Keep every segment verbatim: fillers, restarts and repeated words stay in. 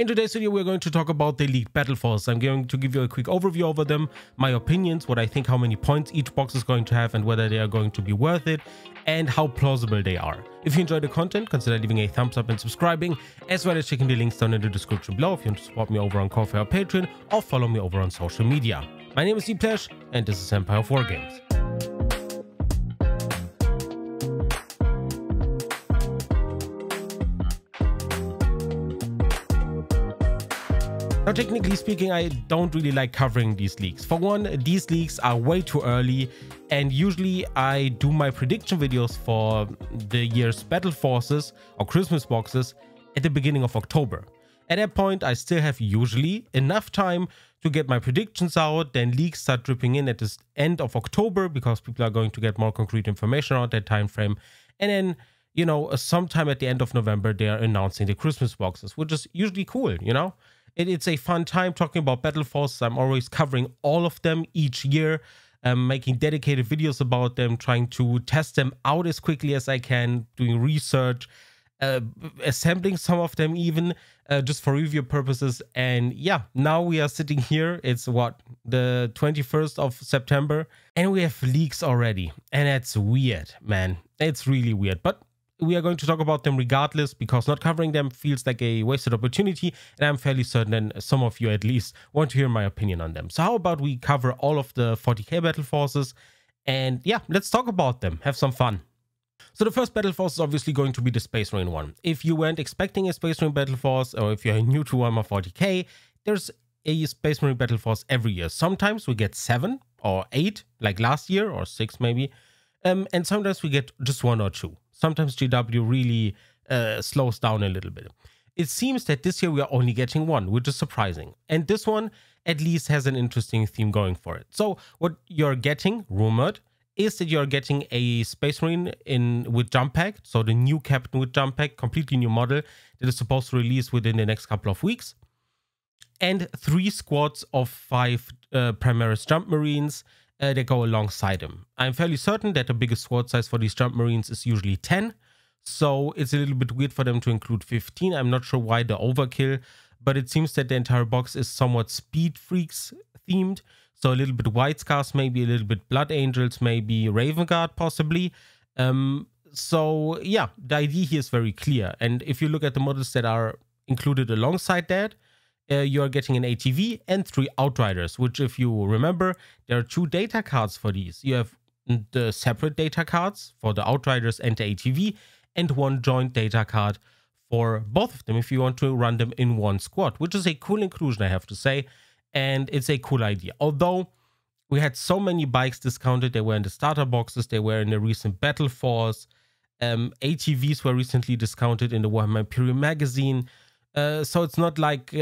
In today's video, we're going to talk about the leaked Battleforces. I'm going to give you a quick overview over them, my opinions, what I think, how many points each box is going to have and whether they are going to be worth it, and how plausible they are. If you enjoyed the content, consider leaving a thumbs up and subscribing, as well as checking the links down in the description below if you want to support me over on Ko-fi or Patreon, or follow me over on social media. My name is Eplesh, and this is Empire of War Games. Now, technically speaking, I don't really like covering these leaks. For one, these leaks are way too early, and usually I do my prediction videos for the year's Battleforces or Christmas boxes at the beginning of October. At that point, I still have usually enough time to get my predictions out, then leaks start dripping in at the end of October because people are going to get more concrete information around that time frame, and then, you know, sometime at the end of November, they are announcing the Christmas boxes, which is usually cool, you know? It's a fun time talking about Battleforces. I'm always covering all of them each year, um, making dedicated videos about them, trying to test them out as quickly as I can, doing research, uh, assembling some of them even, uh, just for review purposes. And yeah, now we are sitting here. It's what, the twenty-first of September, and we have leaks already. And that's weird, man. It's really weird. But we are going to talk about them regardless, because not covering them feels like a wasted opportunity, and I'm fairly certain and some of you at least want to hear my opinion on them. So how about we cover all of the forty K Battleforces, and yeah, let's talk about them, have some fun. So the first Battleforce is obviously going to be the Space Marine one. If you weren't expecting a Space Marine Battleforce, or if you're new to Warhammer forty K, there's a Space Marine Battleforce every year. Sometimes we get seven or eight, like last year, or six maybe, um, and sometimes we get just one or two. Sometimes G W really uh, slows down a little bit. It seems that this year we are only getting one, which is surprising. And this one at least has an interesting theme going for it. So what you're getting, rumored, is that you're getting a Space Marine in with Jump Pack. So the new Captain with Jump Pack, completely new model that is supposed to release within the next couple of weeks. And three squads of five uh, Primaris Jump Marines Uh, that go alongside him. I'm fairly certain that the biggest squad size for these Jump Marines is usually ten, so it's a little bit weird for them to include fifteen. I'm not sure why the overkill, but it seems that the entire box is somewhat Speed Freaks themed, so a little bit White Scars maybe, a little bit Blood Angels maybe, Raven Guard possibly. Um, so yeah, the idea here is very clear, and if you look at the models that are included alongside that, Uh, you're getting an A T V and three Outriders, which, if you remember, there are two data cards for these. You have the separate data cards for the Outriders and the A T V, and one joint data card for both of them if you want to run them in one squad, which is a cool inclusion, I have to say, and it's a cool idea. Although we had so many bikes discounted, they were in the starter boxes, they were in the recent Battleforce, um, A T Vs were recently discounted in the Warhammer Imperium magazine. Uh, so it's not like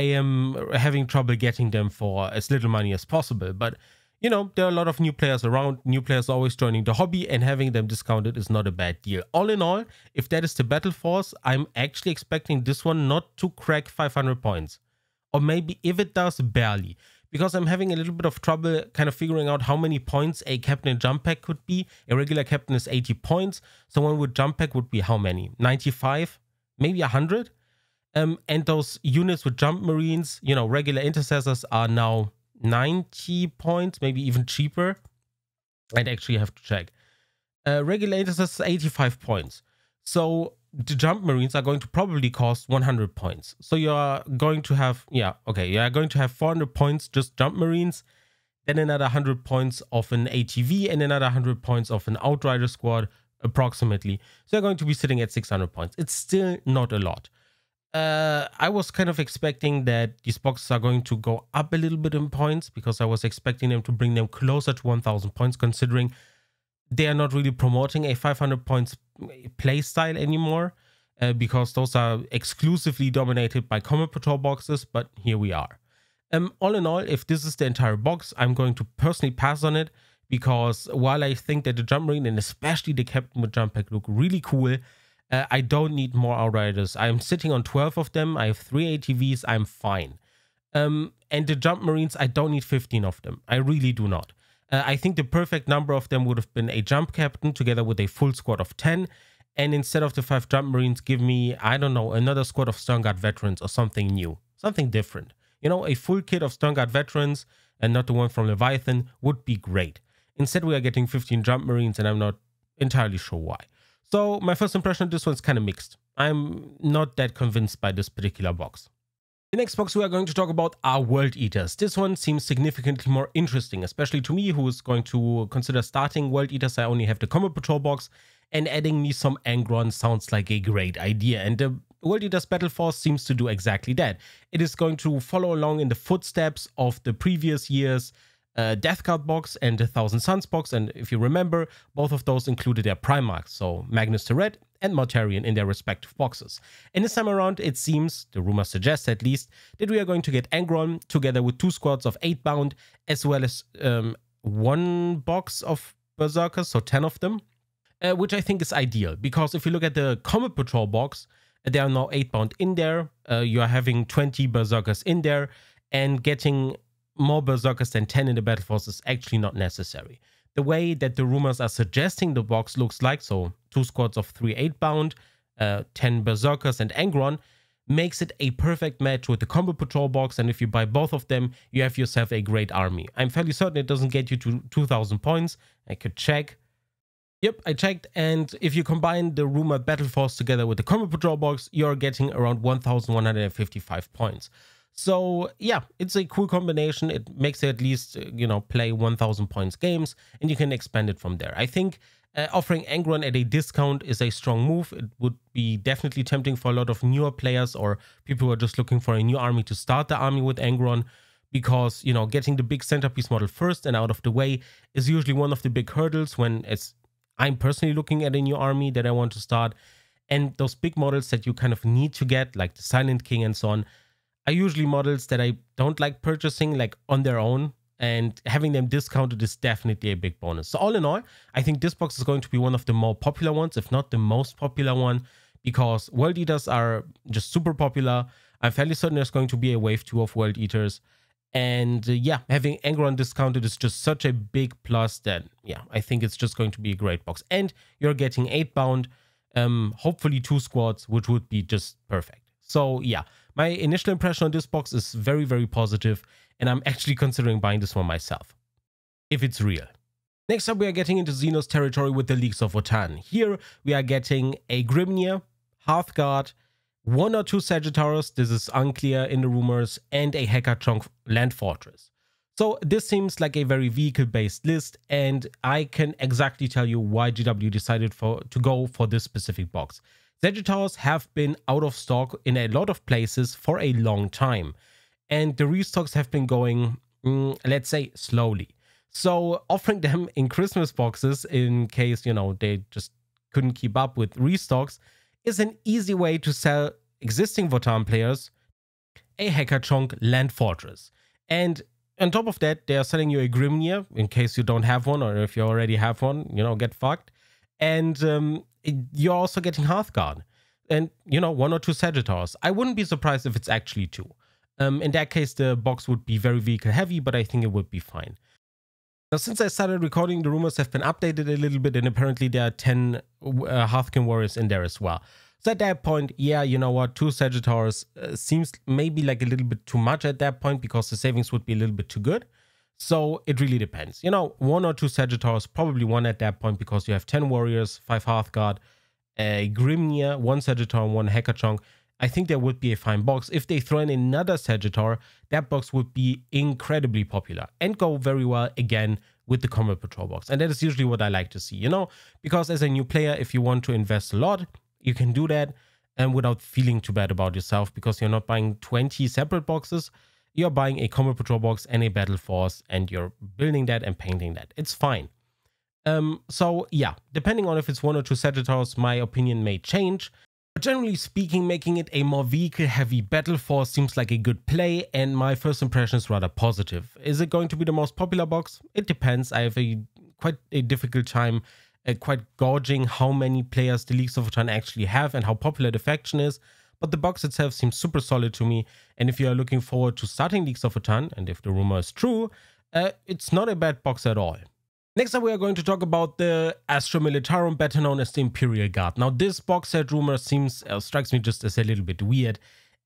I am having trouble getting them for as little money as possible. But, you know, there are a lot of new players around. New players are always joining the hobby, and having them discounted is not a bad deal. All in all, if that is the Battleforce, I'm actually expecting this one not to crack five hundred points. Or maybe if it does, barely. Because I'm having a little bit of trouble kind of figuring out how many points a Captain Jump Pack could be. A regular Captain is eighty points. Someone with Jump Pack would be how many? ninety-five? Maybe one hundred? Um, and those units with Jump Marines, you know, regular intercessors are now ninety points, maybe even cheaper. I'd actually have to check. Uh, regular intercessors, eighty-five points. So the Jump Marines are going to probably cost one hundred points. So you are going to have, yeah, okay, you are going to have four hundred points just Jump Marines, then another one hundred points of an A T V, and another one hundred points of an Outrider squad, approximately. So you're going to be sitting at six hundred points. It's still not a lot. Uh, I was kind of expecting that these boxes are going to go up a little bit in points, because I was expecting them to bring them closer to one thousand points, considering they are not really promoting a five hundred points play style anymore, uh, because those are exclusively dominated by Combo Patrol boxes, but here we are. Um, all in all, if this is the entire box, I'm going to personally pass on it, because while I think that the Jump Marine and especially the Captain with Jump Pack look really cool, Uh, I don't need more Outriders. I'm sitting on twelve of them. I have three A T Vs. I'm fine. Um, and the Jump Marines, I don't need fifteen of them. I really do not. Uh, I think the perfect number of them would have been a Jump Captain together with a full squad of ten. and instead of the five Jump Marines, give me, I don't know, another squad of Stern Guard veterans or something new, something different. You know, a full kit of Stern Guard veterans and not the one from Leviathan would be great. Instead, we are getting fifteen Jump Marines, and I'm not entirely sure why. So my first impression of this one's kind of mixed. I'm not that convinced by this particular box. The next box we are going to talk about are World Eaters. This one seems significantly more interesting, especially to me, who is going to consider starting World Eaters. I only have the Combo Patrol box, and adding me some Angron sounds like a great idea. And the World Eaters Battleforce seems to do exactly that. It is going to follow along in the footsteps of the previous year's uh, Death Guard box and the Thousand Suns box. And if you remember, both of those included their Primarchs, so Magnus the Red and Mortarion, in their respective boxes. And this time around, it seems, the rumor suggests at least, that we are going to get Angron together with two squads of eight bound, as well as um, one box of Berserkers, so ten of them, uh, which I think is ideal, because if you look at the Combo Patrol box, there are now eight bound in there, uh, you are having twenty Berserkers in there, and getting more Berserkers than ten in the Battleforce is actually not necessary. The way that the rumors are suggesting the box looks like, so two squads of three eight-bound, uh, ten Berserkers and Angron, makes it a perfect match with the Combo Patrol box, and if you buy both of them, you have yourself a great army. I'm fairly certain it doesn't get you to two thousand points. I could check. Yep, I checked, and if you combine the rumored Battleforce together with the Combo Patrol box, you're getting around one thousand one hundred fifty-five points. So yeah, it's a cool combination. It makes it at least, you know, play one thousand points games, and you can expand it from there. I think uh, offering Angron at a discount is a strong move. It would be definitely tempting for a lot of newer players or people who are just looking for a new army to start the army with Angron, because, you know, getting the big centerpiece model first and out of the way is usually one of the big hurdles when it's, I'm personally looking at a new army that I want to start. And those big models that you kind of need to get, like the Silent King and so on, are usually models that I don't like purchasing like on their own, and having them discounted is definitely a big bonus. So all in all, I think this box is going to be one of the more popular ones, if not the most popular one, because World Eaters are just super popular. I'm fairly certain there's going to be a wave two of World Eaters. And uh, yeah, having Angron discounted is just such a big plus that, yeah, I think it's just going to be a great box. And you're getting eight bound, um, hopefully two squads, which would be just perfect. So yeah, my initial impression on this box is very, very positive, and I'm actually considering buying this one myself, if it's real. Next up, we are getting into Xenos territory with the Leagues of Votann. Here, we are getting a Grimnir, Hearthguard, one or two Sagittarius, this is unclear in the rumors, and a Hekaton Land Fortress. So this seems like a very vehicle-based list, and I can exactly tell you why G W decided for, to go for this specific box. Sagittarius have been out of stock in a lot of places for a long time, and the restocks have been going, mm, let's say, slowly. So offering them in Christmas boxes, in case, you know, they just couldn't keep up with restocks, is an easy way to sell existing Votann players a Hekaton Land Fortress. And on top of that, they are selling you a Grimnir, in case you don't have one, or if you already have one, you know, get fucked. And um, you're also getting Hearthguard and, you know, one or two Sagittars. I wouldn't be surprised if it's actually two. Um, in that case, the box would be very vehicle heavy, but I think it would be fine. Now, since I started recording, the rumors have been updated a little bit, and apparently there are ten uh, Hearthkin warriors in there as well. So at that point, yeah, you know what, two Sagittars uh, seems maybe like a little bit too much at that point, because the savings would be a little bit too good. So it really depends. You know, one or two Sagittarius, probably one at that point, because you have ten Warriors, five Hearthguard, a Grimnir, one Sagittarius, one Hekachonk. I think that would be a fine box. If they throw in another Sagittarius, that box would be incredibly popular and go very well, again, with the Combat Patrol box. And that is usually what I like to see, you know, because as a new player, if you want to invest a lot, you can do that and without feeling too bad about yourself, because you're not buying twenty separate boxes. You're buying a Combo Patrol box and a Battle Force, and you're building that and painting that. It's fine. Um, so yeah, depending on if it's one or two Sagittarius, my opinion may change. But generally speaking, making it a more vehicle-heavy Battle Force seems like a good play, and my first impression is rather positive. Is it going to be the most popular box? It depends. I have a quite a difficult time uh, quite gauging how many players the Leagues of Votann actually have and how popular the faction is. But the box itself seems super solid to me, and if you are looking forward to starting Leagues of Votann, and if the rumor is true, uh, it's not a bad box at all. Next up, we are going to talk about the Astra Militarum, better known as the Imperial Guard. Now, this box set rumor seems, uh, strikes me just as a little bit weird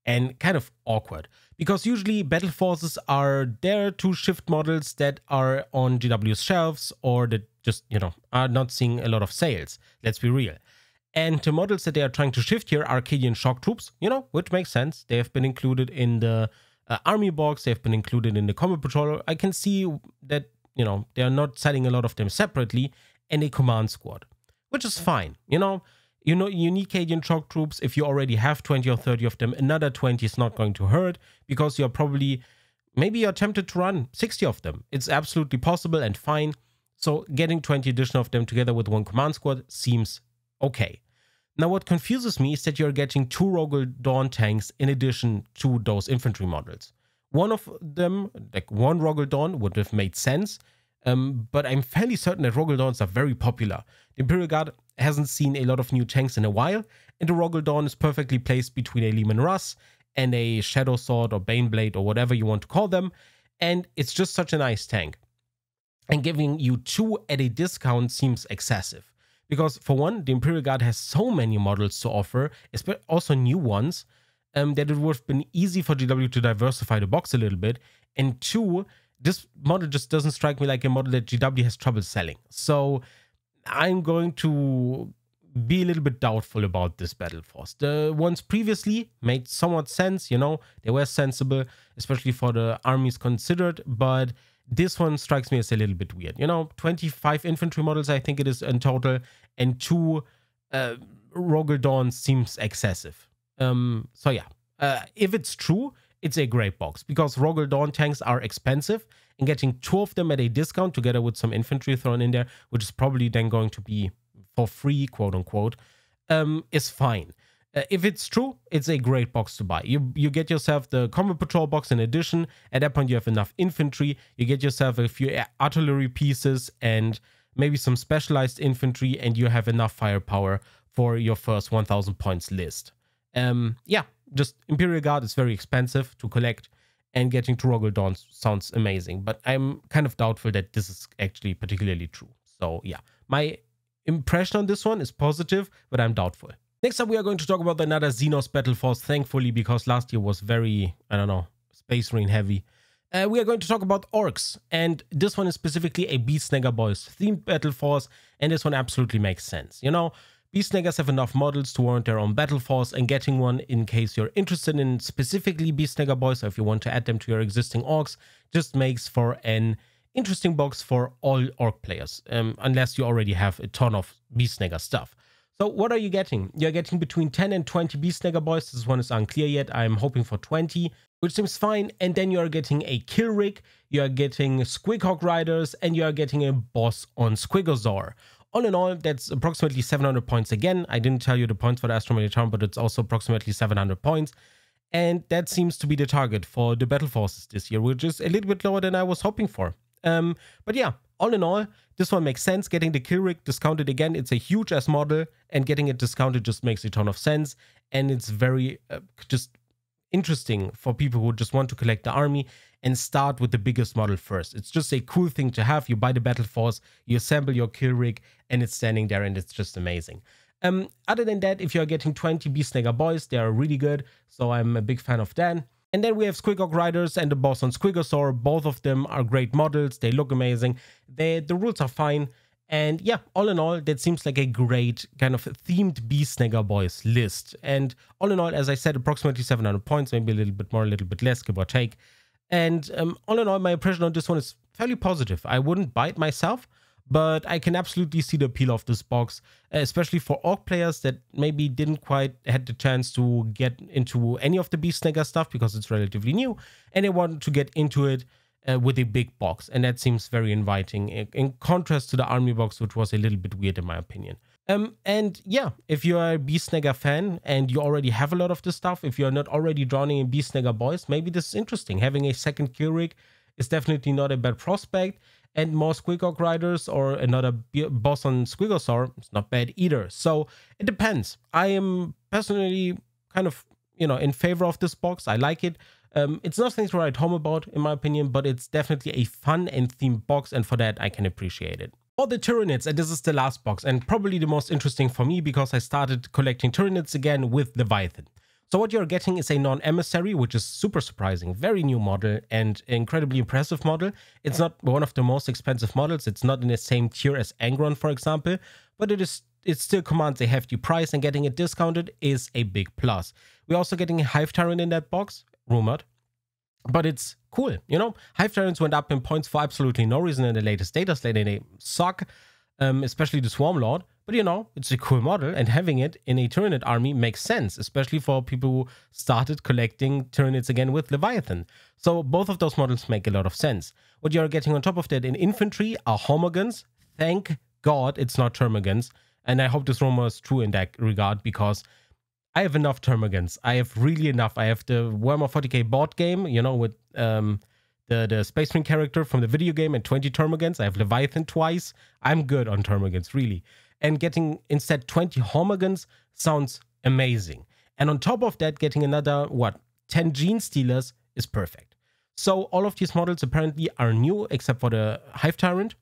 and kind of awkward, because usually Battleforces are there to shift models that are on G W's shelves or that just, you know, are not seeing a lot of sales. Let's be real. And the models that they are trying to shift here are Cadian Shock Troops, you know, which makes sense. They have been included in the uh, Army box. They have been included in the Combo Patrol. I can see that, you know, they are not selling a lot of them separately, and a command squad, which is fine. You know, you know, you need Cadian Shock Troops. If you already have twenty or thirty of them, another twenty is not going to hurt, because you're probably, maybe you're tempted to run sixty of them. It's absolutely possible and fine. So getting twenty additional of them together with one command squad seems okay. Now, what confuses me is that you're getting two Rogal Dorn tanks in addition to those infantry models. One of them, like one Rogal Dorn, would have made sense, um, but I'm fairly certain that Rogal Dorns are very popular. The Imperial Guard hasn't seen a lot of new tanks in a while, and the Rogal Dorn is perfectly placed between a Lehman Russ and a Shadow Sword or Baneblade or whatever you want to call them, and it's just such a nice tank. And giving you two at a discount seems excessive, because for one, the Imperial Guard has so many models to offer, also new ones, Um, that it would have been easy for G W to diversify the box a little bit. And two, this model just doesn't strike me like a model that G W has trouble selling. So I'm going to be a little bit doubtful about this Battleforce. The ones previously made somewhat sense, you know, they were sensible, especially for the armies considered, but this one strikes me as a little bit weird. You know, twenty-five infantry models, I think it is in total, and two uh, Rogal Dorn seems excessive. Um, so yeah, uh, if it's true, it's a great box, because Rogal Dorn tanks are expensive, and getting two of them at a discount together with some infantry thrown in there, which is probably then going to be for free, quote unquote, um, is fine. Uh, if it's true, it's a great box to buy. You, you get yourself the Combo Patrol box in addition. At that point, you have enough infantry. You get yourself a few artillery pieces and maybe some specialized infantry, and you have enough firepower for your first one thousand points list. Um, yeah, just Imperial Guard is very expensive to collect, and getting to Rogal Dorn sounds amazing, but I'm kind of doubtful that this is actually particularly true. So yeah, my impression on this one is positive, but I'm doubtful. Next up, we are going to talk about another Xenos Battleforce, thankfully, because last year was very, I don't know, Space Marine heavy. Uh, we are going to talk about Orcs, and this one is specifically a Beast Snagga Boys themed Battleforce, and this one absolutely makes sense, you know. Beast Snaggas have enough models to warrant their own Battleforce, and getting one in case you're interested in specifically Beast Snagga Boys, or if you want to add them to your existing Orcs, just makes for an interesting box for all Orc players, um, unless you already have a ton of Beast Snagga stuff. So what are you getting? You're getting between ten and twenty Beast Snagga Boys. This one is unclear yet. I'm hoping for twenty, which seems fine. And then you're getting a Kill Rig, you're getting Squighog Riders, and you're getting a boss on Squigazor. All in all, that's approximately seven hundred points again. I didn't tell you the points for the Astra Militarum, but it's also approximately seven hundred points. And that seems to be the target for the Battleforces this year, which is a little bit lower than I was hoping for. Um, but yeah, all in all, this one makes sense. Getting the Kill Rig discounted again, it's a huge-ass model, and getting it discounted just makes a ton of sense. And it's very uh, just interesting for people who just want to collect the army and start with the biggest model first. It's just a cool thing to have. You buy the Battleforce, you assemble your Kill Rig, and it's standing there, and it's just amazing. Um, other than that, if you're getting twenty Beast Snagga Boys, they are really good, so I'm a big fan of that. And then we have Squighog Riders and the boss on Squigazor. Both of them are great models. They look amazing. They, the rules are fine. And yeah, all in all, that seems like a great kind of themed Beast Snagga Boys list. And all in all, as I said, approximately seven hundred points, maybe a little bit more, a little bit less, give or take. And um, all in all, my impression on this one is fairly positive. I wouldn't buy it myself, but I can absolutely see the appeal of this box, especially for Orc players that maybe didn't quite had the chance to get into any of the Beast Snagga stuff because it's relatively new, and they wanted to get into it uh, with a big box, and that seems very inviting, in, in contrast to the Army box, which was a little bit weird in my opinion. Um, and yeah, if you're a Beast Snagga fan and you already have a lot of this stuff, if you're not already drowning in Beast Snagga Boys, maybe this is interesting. Having a second Kill Rig is definitely not a bad prospect, and more Squighog Riders or another boss on Squigazor is not bad either. So it depends. I am personally kind of, you know, in favor of this box. I like it. Um, it's not something to write home about, in my opinion, but it's definitely a fun and themed box, and for that, I can appreciate it. For the Tyranids, and this is the last box, and probably the most interesting for me because I started collecting Tyranids again with Leviathan. So what you're getting is a non-emissary, which is super surprising, very new model and incredibly impressive model. It's not one of the most expensive models, it's not in the same tier as Angron, for example, but it is it still commands a hefty price, and getting it discounted is a big plus. We're also getting a Hive Tyrant in that box, rumored, but it's cool, you know? Hive Tyrants went up in points for absolutely no reason in the latest data slate, and they suck, um, especially the Swarm Lord. But you know, it's a cool model, and having it in a Tyranid army makes sense, especially for people who started collecting Tyranids again with Leviathan. So both of those models make a lot of sense. What you're getting on top of that in infantry are Hormagons. Thank God it's not Termagaunts. And I hope this rumor is true in that regard, because I have enough Termagaunts. I have really enough. I have the Warhammer forty K board game, you know, with um, the, the Space Marine character from the video game and twenty Termagaunts. I have Leviathan twice. I'm good on Termagaunts, really. And getting instead twenty Hormagons sounds amazing. And on top of that, getting another, what, ten Gene Stealers is perfect. So all of these models apparently are new, except for the Hive Tyrant.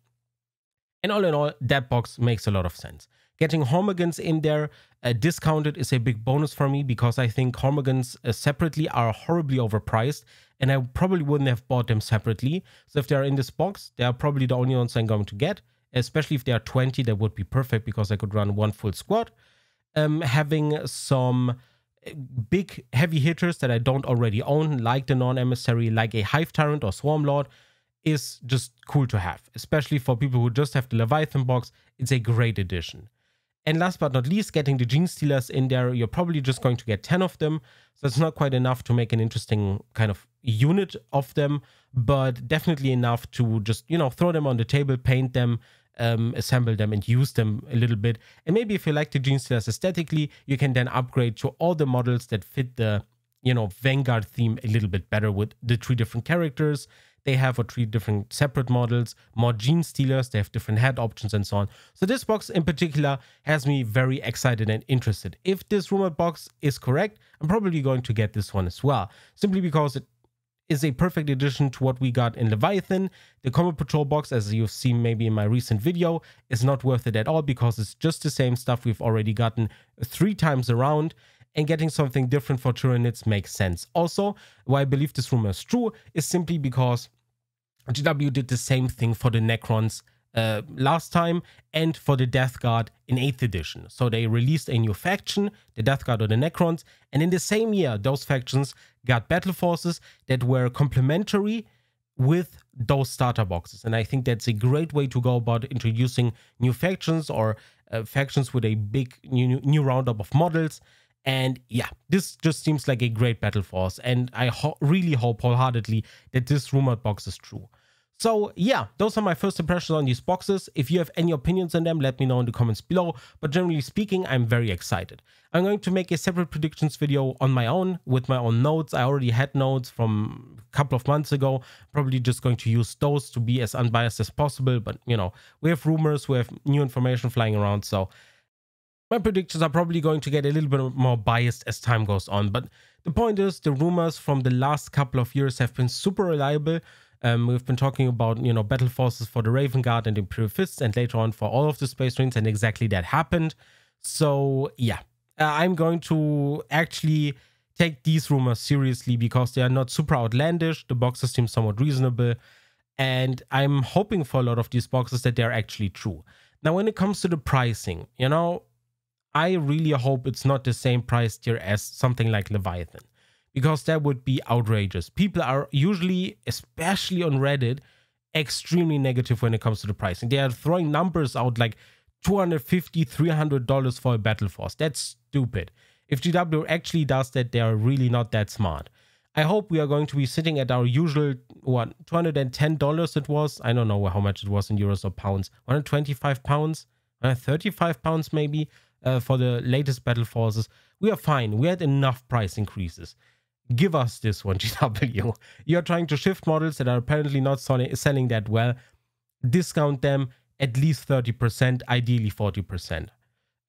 And all in all, that box makes a lot of sense. Getting Hormagons in there uh, discounted is a big bonus for me, because I think Hormagons uh, separately are horribly overpriced, and I probably wouldn't have bought them separately. So if they're in this box, they are probably the only ones I'm going to get. Especially if there are twenty, that would be perfect, because I could run one full squad. Um, having some big heavy hitters that I don't already own, like the non-emissary, like a Hive Tyrant or Swarm Lord, is just cool to have. Especially for people who just have the Leviathan box, it's a great addition. And last but not least, getting the Gene Stealers in there, you're probably just going to get ten of them. So it's not quite enough to make an interesting kind of unit of them, but definitely enough to just, you know, throw them on the table, paint them, um, assemble them, and use them a little bit. And maybe if you like the Gene Stealers aesthetically, you can then upgrade to all the models that fit the, you know, Vanguard theme a little bit better with the three different characters they have, or three different separate models, more Gene Stealers, they have different head options and so on. So this box in particular has me very excited and interested. If this rumored box is correct, I'm probably going to get this one as well, simply because it is a perfect addition to what we got in Leviathan. The Combo Patrol box, as you've seen maybe in my recent video, is not worth it at all, because it's just the same stuff we've already gotten three times around. And getting something different for Tyranids makes sense. Also, why I believe this rumor is true is simply because G W did the same thing for the Necrons uh, last time, and for the Death Guard in eighth edition. So they released a new faction, the Death Guard or the Necrons, and in the same year, those factions got Battleforces that were complementary with those starter boxes. And I think that's a great way to go about introducing new factions, or uh, factions with a big new, new roundup of models. And yeah, this just seems like a great battle force, and I ho really hope wholeheartedly that this rumored box is true. So yeah, those are my first impressions on these boxes. If you have any opinions on them, let me know in the comments below. But generally speaking, I'm very excited. I'm going to make a separate predictions video on my own with my own notes. I already had notes from a couple of months ago. Probably just going to use those to be as unbiased as possible. But you know, we have rumors, we have new information flying around, so my predictions are probably going to get a little bit more biased as time goes on. But the point is, the rumors from the last couple of years have been super reliable. Um, we've been talking about, you know, battle forces for the Raven Guard and Imperial Fists, and later on for all of the Space Marines, and exactly that happened. So yeah, uh, I'm going to actually take these rumors seriously, because they are not super outlandish. The boxes seem somewhat reasonable, and I'm hoping for a lot of these boxes that they're actually true. Now, when it comes to the pricing, you know, I really hope it's not the same price tier as something like Leviathan, because that would be outrageous. People are usually, especially on Reddit, extremely negative when it comes to the pricing. They are throwing numbers out like two hundred fifty dollars, three hundred dollars for a battle force. That's stupid. If G W actually does that, they are really not that smart. I hope we are going to be sitting at our usual, what, two hundred ten dollars it was? I don't know how much it was in euros or pounds. one hundred twenty-five pounds, one hundred thirty-five pounds maybe. Uh, for the latest battle forces, we are fine. We had enough price increases. Give us this one, G W. You're trying to shift models that are apparently not selling that well. Discount them at least thirty percent, ideally forty percent.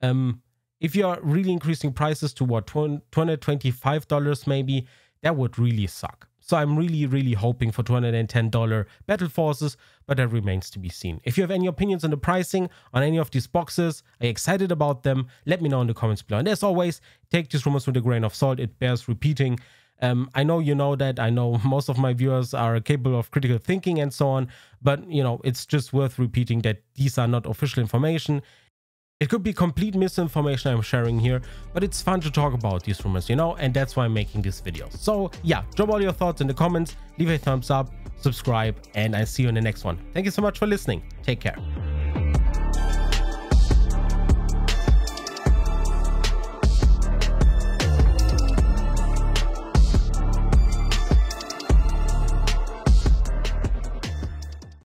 Um, if you're really increasing prices to, what, two hundred twenty-five dollars maybe, that would really suck. So I'm really, really hoping for two hundred ten dollar Battleforces, but that remains to be seen. If you have any opinions on the pricing on any of these boxes, are you excited about them? Let me know in the comments below. And as always, take these rumors with a grain of salt. It bears repeating. Um, I know you know that. I know most of my viewers are capable of critical thinking and so on. But, you know, it's just worth repeating that these are not official information. It could be complete misinformation I'm sharing here, but it's fun to talk about these rumors, you know, and that's why I'm making this video. So yeah, drop all your thoughts in the comments, leave a thumbs up, subscribe, and I see you in the next one. Thank you so much for listening. Take care.